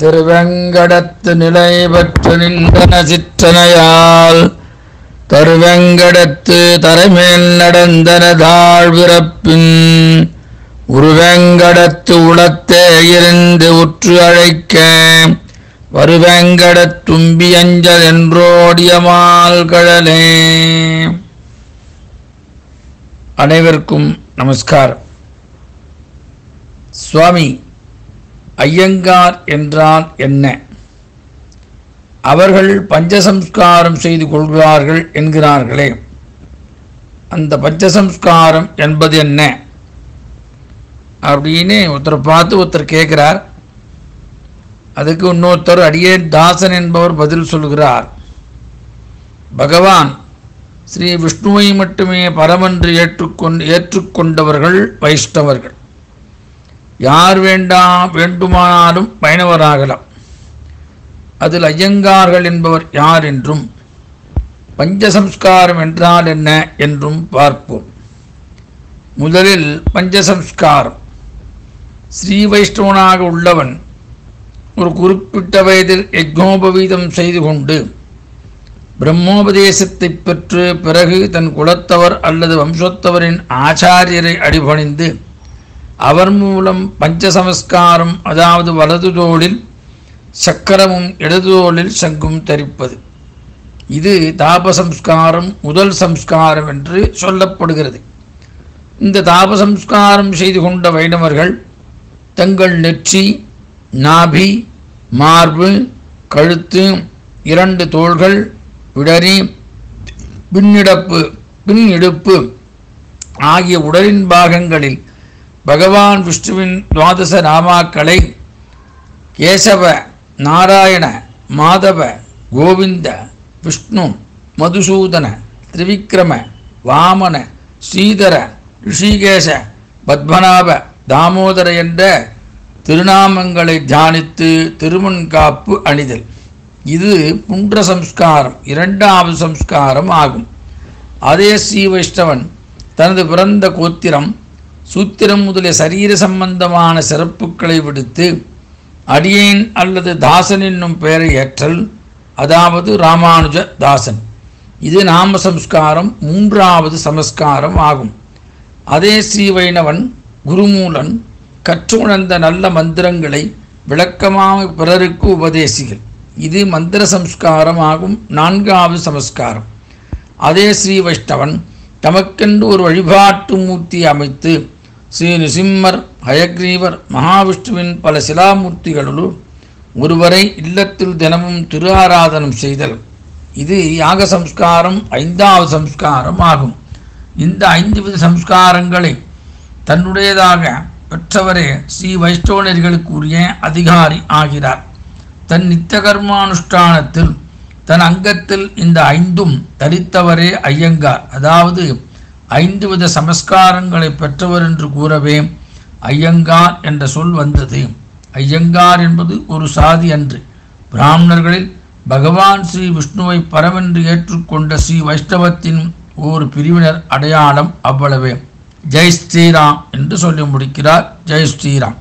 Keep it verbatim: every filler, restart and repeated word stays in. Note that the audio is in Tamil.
திருவேங்கடத்து நிலைபெற்று நின்றன சிற்றனையால் தருவேங்கடத்து தரைமேல் நடந்தன தாழ்விறப்பின் உருவேங்கடத்து உளத்தே இருந்து உற்று அழைக்க வருவேங்கடத் தும்பியஞ்சல் என்றோடியமால் கழலே. அனைவருக்கும் நமஸ்காரம். சுவாமி ஐயங்கார் என்றால் என்ன, அவர்கள் பஞ்சசம்ஸ்காரம் செய்து கொள்கிறார்கள் என்கிறார்களே, அந்த பஞ்சசம்ஸ்காரம் என்பது என்ன அப்படின்னு ஒருத்தரை பார்த்து ஒருத்தர் கேட்கிறார். அதுக்கு இன்னொருத்தர் அடியே தாசன் என்பவர் பதில் சொல்கிறார். பகவான் ஸ்ரீ விஷ்ணுவை மட்டுமே பரமன்று ஏற்றுக்கொண்டு ஏற்றுக்கொண்டவர்கள் வைஷ்ணவர்கள். யார் வேண்டா வேண்டுமானாலும் பயணவராகலாம். அதில் ஐயங்கார்கள் என்பவர் யார் என்றும் பஞ்சசம்ஸ்காரம் என்றால் என்ன என்றும் பார்ப்போம். முதலில் பஞ்சசம்ஸ்காரம். ஸ்ரீ வைஷ்ணவனாக உள்ளவன் ஒரு குறிப்பிட்ட வயதில் யஜ்ஞோபவீதம் செய்து கொண்டு பிரம்மோபதேசத்தை பெற்று பிறகு தன் குலத்தவர் அல்லது வம்சத்தவரின் ஆச்சாரியரை அடிபணிந்து அவர் மூலம் பஞ்சசம்ஸ்காரம், அதாவது வலது தோளில் சக்கரமும் இடது தோளில் சங்கும் தரிப்பது, இது தாபசம்ஸ்காரம், முதல் சம்ஸ்காரம் என்று சொல்லப்படுகிறது. இந்த தாபசம்ஸ்காரம் செய்து கொண்ட வைணவர்கள் தங்கள் நெற்றி, நாபி, மார்பு, கழுத்து, இரண்டு தோள்கள், பிடரி, பின்னிடப்பு பின் இடுப்பு ஆகிய உடலின் பாகங்களில் பகவான் விஷ்ணுவின் துவாதச நாமாக்களை கேசவ, நாராயண, மாதவ, கோவிந்த, விஷ்ணு, மதுசூதன, திரிவிக்ரம, வாமன, ஸ்ரீதர, ரிஷிகேஷ, பத்மநாப, தாமோதர என்ற திருநாமங்களை தியானித்து திருமுன்காப்பு அணிதல், இது புன்ற சம்ஸ்காரம், இரண்டாவது சம்ஸ்காரம் ஆகும். அதே ஸ்ரீ வைஷ்ணவன் தனது பிறந்த கோத்திரம், சூத்திரம் முதலிய சரீர சம்பந்தமான சிறப்புகளை விடுத்து அடியேன் அல்லது தாசன் என்னும் பெயரை ஏற்றல், அதாவது ராமானுஜ தாசன், இது நாம சம்ஸ்காரம், மூன்றாவது சமஸ்காரம் ஆகும். அதே ஸ்ரீ வைணவன் குருமூலன் கற்றுணர்ந்த நல்ல மந்திரங்களை விளக்கமாக பிறருக்கு உபதேசிகள், இது மந்திர சம்ஸ்காரம் ஆகும், நான்காவது சமஸ்காரம். அதே ஸ்ரீ வைஷ்ணவன் தமக்கென்று ஒரு வழிபாட்டு மூர்த்தியை அமைத்து ஸ்ரீ நிருசிம்மர், ஹயக்ரீவர், மகாவிஷ்ணுவின் பல சிலாமூர்த்திகளுள் ஒருவரை இல்லத்தில் தினமும் திரு ஆராதனம் செய்தல், இது யாக சம்ஸ்காரம், ஐந்தாவது சம்ஸ்காரம் ஆகும். இந்த ஐந்து சம்ஸ்காரங்களை தன்னுடையதாக பெற்றவரே ஸ்ரீ வைஷ்ணவர்களுக்குரிய அதிகாரி ஆகிறார். தன் நித்திய கர்மானுஷ்டானத்தில் தன் அங்கத்தில் இந்த ஐந்தும் தரித்தவரே ஐயங்கார், அதாவது ஐந்து வித சமஸ்காரங்களை பெற்றவர் என்று கூறவே ஐயங்கார் என்ற சொல் வந்தது. ஐயங்கார் என்பது ஒரு சாதி அன்று. பிராமணர்களில் பகவான் ஸ்ரீ விஷ்ணுவை பரமென்று ஏற்றுக்கொண்ட ஸ்ரீ வைஷ்ணவத்தின் ஒரு பிரிவினர் அடையாளம் அவ்வளவே. ஜெய் ஸ்ரீராம் என்று சொல்லி முடிக்கிறார். ஜெய் ஸ்ரீராம்.